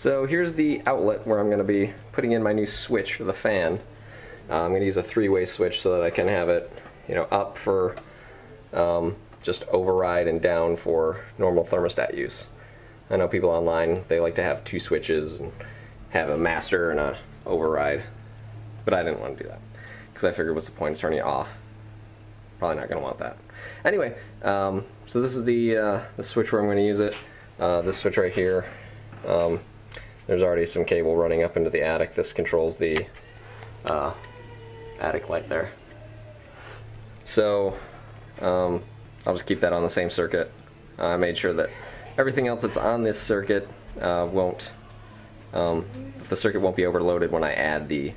So here's the outlet where I'm going to be putting in my new switch for the fan. I'm going to use a three-way switch so that I can have it, up for just override and down for normal thermostat use. I know people online, they like to have two switches and have a master and a override, but I didn't want to do that because I figured what's the point of turning it off? Probably not going to want that. Anyway, so this is the switch where I'm going to use it. This switch right here, there's already some cable running up into the attic. This controls the attic light there. So I'll just keep that on the same circuit. I made sure that everything else that's on this circuit the circuit won't be overloaded when I add the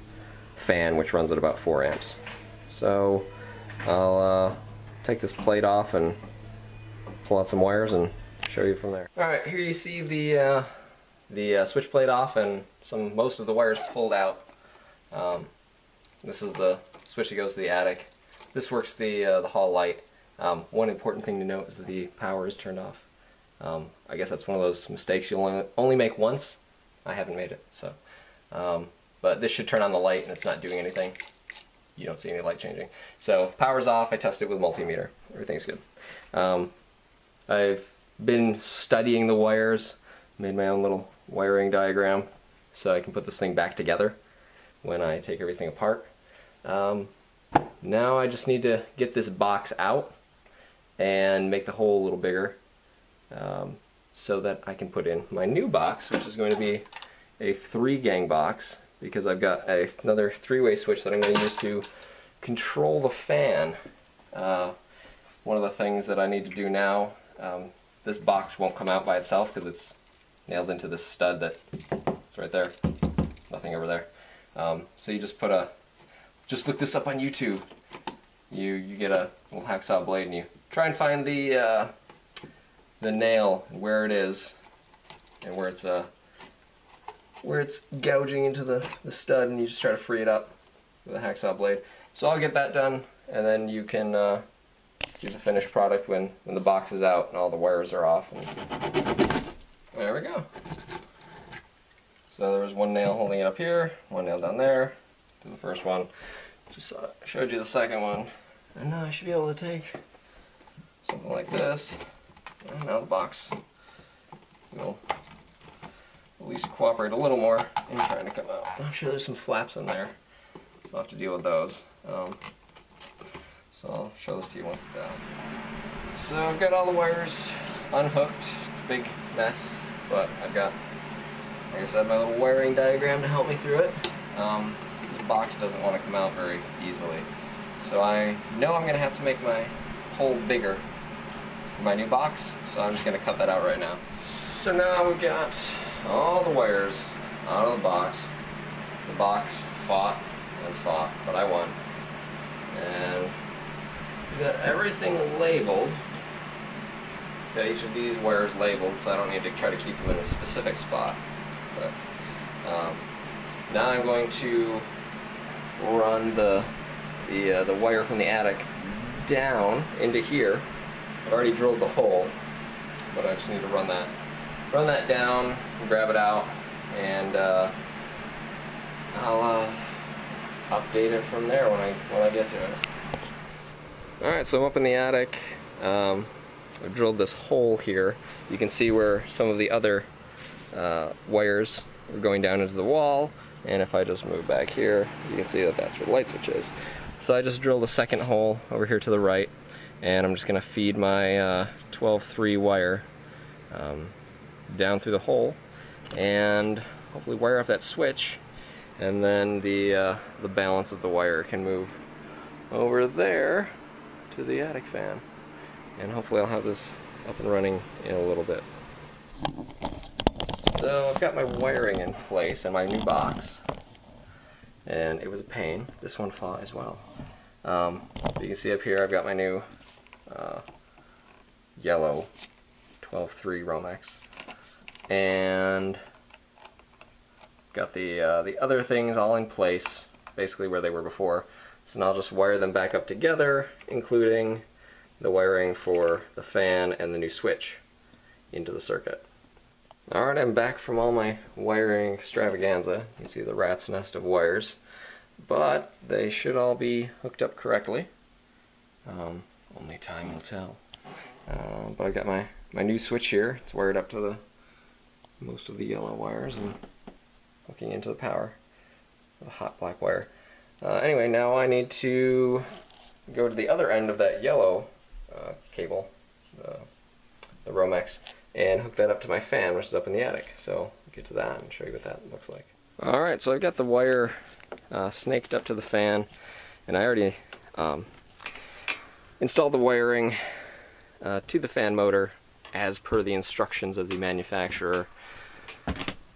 fan, which runs at about 4 amps. So I'll take this plate off and pull out some wires and show you from there. Alright, here you see the switch plate off and most of the wires pulled out. This is the switch that goes to the attic. This works the hall light. One important thing to note is that the power is turned off. I guess that's one of those mistakes you'll only make once. I haven't made it, so. But this should turn on the light, and it's not doing anything. You don't see any light changing. So power's off. I tested it with multimeter. Everything's good. I've been studying the wires, made my own little wiring diagram, so I can put this thing back together when I take everything apart. Now I just need to get this box out and make the hole a little bigger so that I can put in my new box, which is going to be a 3-gang box, because I've got another 3-way switch that I'm going to use to control the fan. One of the things that I need to do now, this box won't come out by itself because it's nailed into this stud that's right there, nothing over there. So you just just look this up on YouTube. You get a little hacksaw blade and you try and find the nail and where it is and where it's gouging into the stud, and you just try to free it up with a hacksaw blade. So I'll get that done, and then you can see the finished product when the box is out and all the wires are off. And there we go. So there was one nail holding it up here, one nail down there, to the first one. Just showed you the second one. And now I should be able to take something like this, and now the box will at least cooperate a little more in trying to come out. I'm sure there's some flaps in there, so I'll have to deal with those. So I'll show this to you once it's out. So I've got all the wires unhooked. It's a big mess, but I've got, like I said, my little wiring diagram to help me through it. This box doesn't want to come out very easily. So I know I'm going to have to make my hole bigger for my new box, so I'm just going to cut that out right now. So now we've got all the wires out of the box. The box fought and fought, but I won. And we've got everything labeled. Got each of these wires labeled, so I don't need to try to keep them in a specific spot. But, now I'm going to run the wire from the attic down into here. I've already drilled the hole, but I just need to run that down, and grab it out, and I'll update it from there when I get to it. All right, so I'm up in the attic. I've drilled this hole here. You can see where some of the other wires are going down into the wall, and if I just move back here, you can see that that's where the light switch is. So I just drilled a second hole over here to the right, and I'm just going to feed my 12-3 wire down through the hole, and hopefully wire up that switch, and then the balance of the wire can move over there to the attic fan. And hopefully I'll have this up and running in a little bit. So I've got my wiring in place and my new box, and it was a pain. This one fought as well. You can see up here I've got my new yellow 12-3 Romex, and got the other things all in place, basically where they were before. So now I'll just wire them back up together, including the wiring for the fan and the new switch into the circuit. Alright, I'm back from all my wiring extravaganza. You can see the rat's nest of wires, but they should all be hooked up correctly. Only time will tell. But I've got my new switch here. It's wired up to the most of the yellow wires and hooking into the power, the hot black wire. Anyway, now I need to go to the other end of that yellow cable, the Romex, and hook that up to my fan, which is up in the attic. So I'll get to that and show you what that looks like. Alright, so I've got the wire snaked up to the fan, and I already installed the wiring to the fan motor as per the instructions of the manufacturer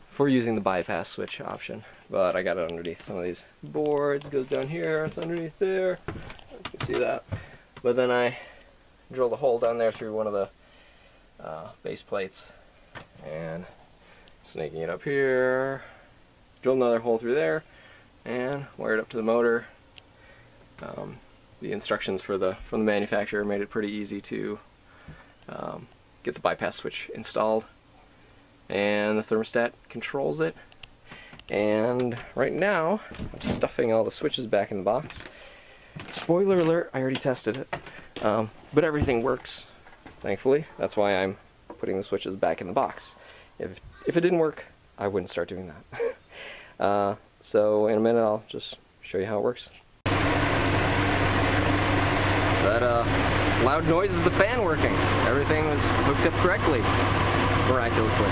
for using the bypass switch option. But I got it underneath some of these boards. It goes down here, it's underneath there. You can see that. But then I drilled a hole down there through one of the base plates, and snaking it up here, drilled another hole through there, and wired up to the motor. The instructions from the manufacturer made it pretty easy to get the bypass switch installed, and the thermostat controls it. And right now I'm stuffing all the switches back in the box. Spoiler alert, I already tested it, but everything works. Thankfully, that's why I'm putting the switches back in the box. If it didn't work, I wouldn't start doing that. So in a minute, I'll just show you how it works. That loud noise is the fan working. Everything was hooked up correctly, miraculously.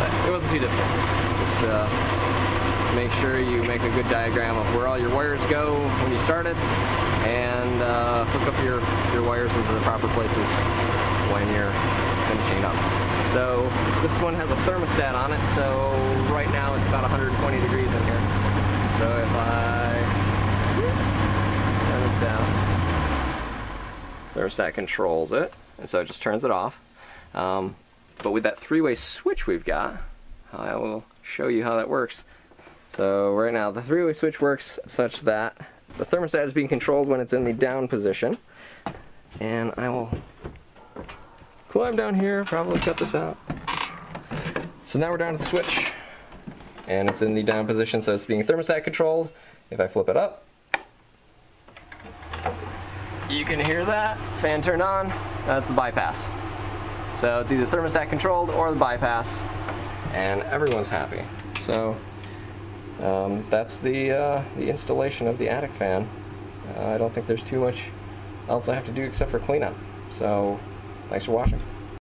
But it wasn't too difficult. Just make sure you make a good diagram of where all your wires go when you start it, and hook up your wires into the proper places when you're finishing up. So this one has a thermostat on it, so right now it's about 120 degrees in here. So if I turn this down, thermostat controls it, and so it just turns it off. But with that three-way switch we've got, I will show you how that works. So right now the three-way switch works such that the thermostat is being controlled when it's in the down position. And I will climb down here, probably cut this out. So now we're down to the switch, and it's in the down position, so it's being thermostat controlled. If I flip it up, you can hear that fan turn on. That's the bypass. So it's either thermostat controlled or the bypass, and everyone's happy. So that's the installation of the attic fan. I don't think there's too much else I have to do except for cleanup. So, thanks for watching.